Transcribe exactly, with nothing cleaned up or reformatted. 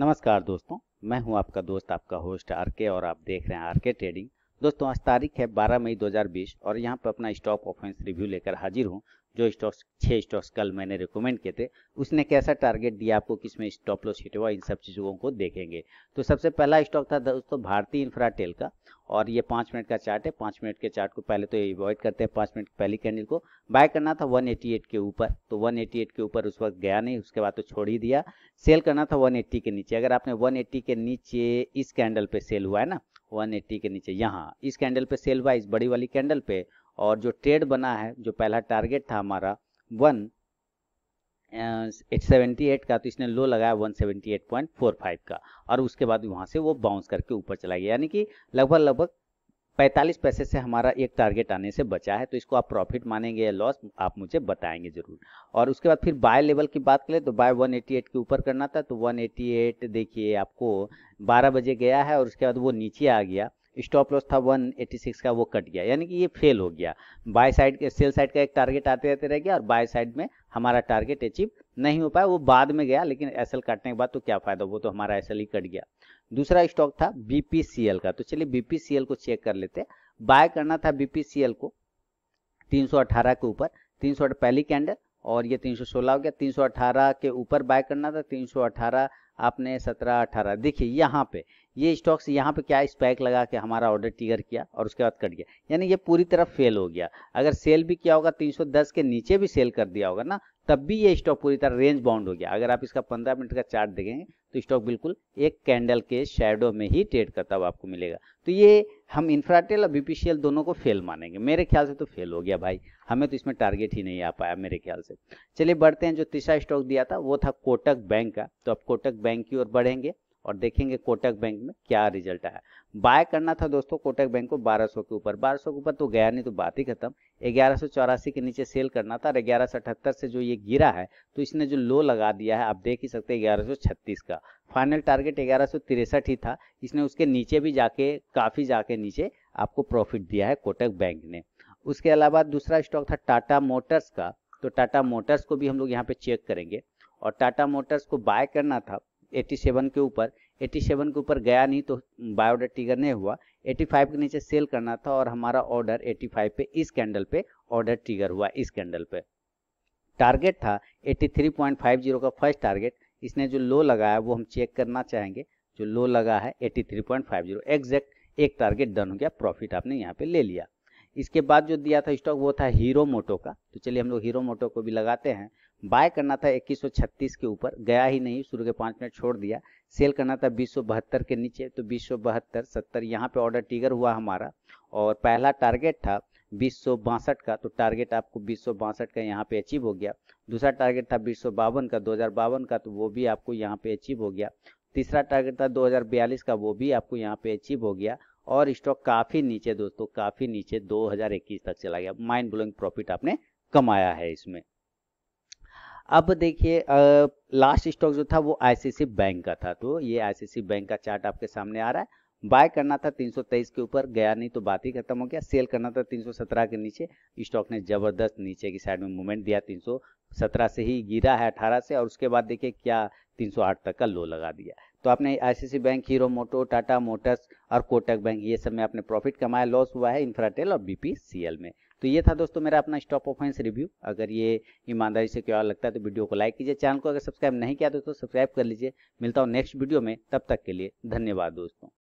नमस्कार दोस्तों, मैं हूं आपका दोस्त, आपका होस्ट आरके, और आप देख रहे हैं आरके ट्रेडिंग। दोस्तों आज तारीख है बारह मई दो हज़ार बीस और यहां पर अपना स्टॉक ऑफेंस रिव्यू लेकर हाजिर हूं। जो स्टॉक्स छः स्टॉक्स कल मैंने रिकमेंड किए थे, उसने कैसा टारगेट दिया आपको, किसमें स्टॉप लॉस हिट हुआ, इन सब चीज़ों को देखेंगे। तो सबसे पहला स्टॉक था दोस्तों भारतीय इंफ्राटेल का, और ये पाँच मिनट का चार्ट है। पाँच मिनट के चार्ट को पहले तो अवॉइड करते हैं। पाँच मिनट पहली कैंडल को बाय करना था एक सौ अट्ठासी के ऊपर, तो एक सौ अट्ठासी के ऊपर उस वक्त गया नहीं, उसके बाद तो छोड़ ही दिया। सेल करना था एक सौ अस्सी के नीचे। अगर आपने एक सौ अस्सी के नीचे इस कैंडल पे सेल हुआ है ना, एक सौ अस्सी के नीचे यहाँ इस कैंडल पे सेल हुआ, इस बड़ी वाली कैंडल पे, और जो ट्रेड बना है, जो पहला टारगेट था हमारा वन एट सेवेंटी एट का, तो इसने लो लगाया एक सौ अठहत्तर पॉइंट चार पाँच का, और उसके बाद वहाँ से वो बाउंस करके ऊपर चला गया। यानी कि लगभग लगभग पैंतालीस पैसे से हमारा एक टारगेट आने से बचा है। तो इसको आप प्रॉफिट मानेंगे या लॉस, आप मुझे बताएंगे ज़रूर। और उसके बाद फिर बाय लेवल की बात करें तो बाय एक सौ अट्ठासी के ऊपर करना था, तो एक सौ अट्ठासी देखिए आपको बारह बजे गया है और उसके बाद वो नीचे आ गया। स्टॉप लॉस था एक सौ छियासी का, वो कट गया, यानी कि ये फेल हो गया। बाय साइड के सेल साइड का एक टारगेट आते रहते रह गया और बाय साइड में हमारा टारगेट अचीव नहीं हो पाया, वो बाद में गया। लेकिन एसएल काटने के बाद तो क्या फ़ायदा, वो तो हमारा एसएल ही कट गया। दूसरा स्टॉक था बीपीसीएल का, तो चलिए बीपीसीएल को चेक कर लेते हैं। बाय करना था बीपीसीएल को तीन सौ अठारह के ऊपर, तीन सौ पहली कैंडल, और ये तीन सौ सोलह हो गया। तीन सौ अठारह के ऊपर बाय करना था, तीन सौ अठारह आपने सत्रह अठारह, देखिए यहाँ पे ये स्टॉक्स यहाँ पे क्या स्पैक लगा के हमारा ऑर्डर टिगर किया और उसके बाद कट गया, यानी ये पूरी तरह फेल हो गया। अगर सेल भी किया होगा तीन सौ दस के नीचे भी सेल कर दिया होगा ना, तब भी ये स्टॉक पूरी तरह रेंज बाउंड हो गया। अगर आप इसका पंद्रह मिनट का चार्ट देखेंगे तो स्टॉक बिल्कुल एक कैंडल के शेडो में ही ट्रेड करता हुआ आपको मिलेगा। तो ये हम इंफ्राटेल और बीपीसीएल दोनों को फेल मानेंगे। मेरे ख्याल से तो फेल हो गया भाई, हमें तो इसमें टारगेट ही नहीं आ पाया मेरे ख्याल से। चलिए बढ़ते हैं, जो तीसरा स्टॉक दिया था वो था कोटक बैंक का, तो अब कोटक बैंक की ओर बढ़ेंगे और देखेंगे कोटक बैंक में क्या रिजल्ट आया। बाय करना था दोस्तों कोटक बैंक को बारह सौ के ऊपर, बारह सौ के ऊपर तो गया नहीं तो बात ही खत्म। ग्यारह सौ चौरासी के नीचे सेल करना था और ग्यारह सौ अठहत्तर से जो ये गिरा है, तो इसने जो लो लगा दिया है आप देख ही सकते हैं ग्यारह सौ छत्तीस का। फाइनल टारगेट ग्यारह सौ तिरसठ ही था, इसने उसके नीचे भी जाके काफ़ी जाके नीचे आपको प्रॉफिट दिया है कोटक बैंक ने। उसके अलावा दूसरा स्टॉक था टाटा मोटर्स का, तो टाटा मोटर्स को भी हम लोग यहाँ पे चेक करेंगे, और टाटा मोटर्स को बाय करना था सत्तासी के ऊपर, सत्तासी के ऊपर गया नहीं तो बाय ऑर्डर टिगर नहीं हुआ। पचासी के नीचे सेल करना था और हमारा ऑर्डर पचासी पे इस कैंडल पे ऑर्डर टिगर हुआ। इस कैंडल पे टारगेट था तिरासी पॉइंट पाँच शून्य का फर्स्ट टारगेट, इसने जो लो लगाया वो हम चेक करना चाहेंगे। जो लो लगा है तिरासी पॉइंट पाँच शून्य एग्जैक्ट, एक टारगेट डन हो गया, प्रॉफिट आपने यहाँ पे ले लिया। इसके बाद जो दिया था स्टॉक वो था हीरो मोटो का, तो चलिए हम लोग हीरो मोटो को भी लगाते हैं। बाय करना था इक्कीस सौ छत्तीस के ऊपर, गया ही नहीं, शुरू के पाँच मिनट छोड़ दिया। सेल करना था बीस सौ बहत्तर के नीचे, तो बीस सौ बहत्तर सत्तर यहाँ पे ऑर्डर टिगर हुआ हमारा, और पहला टारगेट था बीस सौ बासठ का, तो टारगेट आपको बीस सौ बासठ का यहाँ पे अचीव हो गया। दूसरा टारगेट था बीस सौ बावन का, दो हज़ार बावन का, तो वो भी आपको यहाँ पे अचीव हो गया। तीसरा टारगेट था दो हज़ार बयालीस का, वो भी आपको यहाँ पे अचीव हो गया। और स्टॉक काफ़ी नीचे दोस्तों, काफ़ी नीचे दो हज़ार इक्कीस तक चला गया। माइंड ब्लोइंग प्रॉफिट आपने कमाया है इसमें। अब देखिए लास्ट स्टॉक जो था वो आईसीआईसीआई बैंक का था, तो ये आईसीआईसीआई बैंक का चार्ट आपके सामने आ रहा है। बाय करना था तीन सौ तेईस के ऊपर, गया नहीं तो बात ही खत्म हो गया। सेल करना था तीन सौ सत्रह के नीचे, स्टॉक ने ज़बरदस्त नीचे की साइड में मूवमेंट दिया। तीन सौ सत्रह से ही गिरा है अठारह से, और उसके बाद देखिए क्या तीन सौ आठ तक का लो लगा दिया। तो आपने आईसीआईसीआई बैंक, हीरो मोटो, टाटा मोटर्स और कोटक बैंक, ये सब में आपने प्रॉफिट कमाया। लॉस हुआ है इंफ्राटेल और बीपीसीएल में। तो ये था दोस्तों मेरा अपना स्टॉप ऑफेंस रिव्यू। अगर ये ईमानदारी से क्या लगता है तो वीडियो को लाइक कीजिए, चैनल को अगर सब्सक्राइब नहीं किया तो सब्सक्राइब कर लीजिए। मिलता हूँ नेक्स्ट वीडियो में, तब तक के लिए धन्यवाद दोस्तों।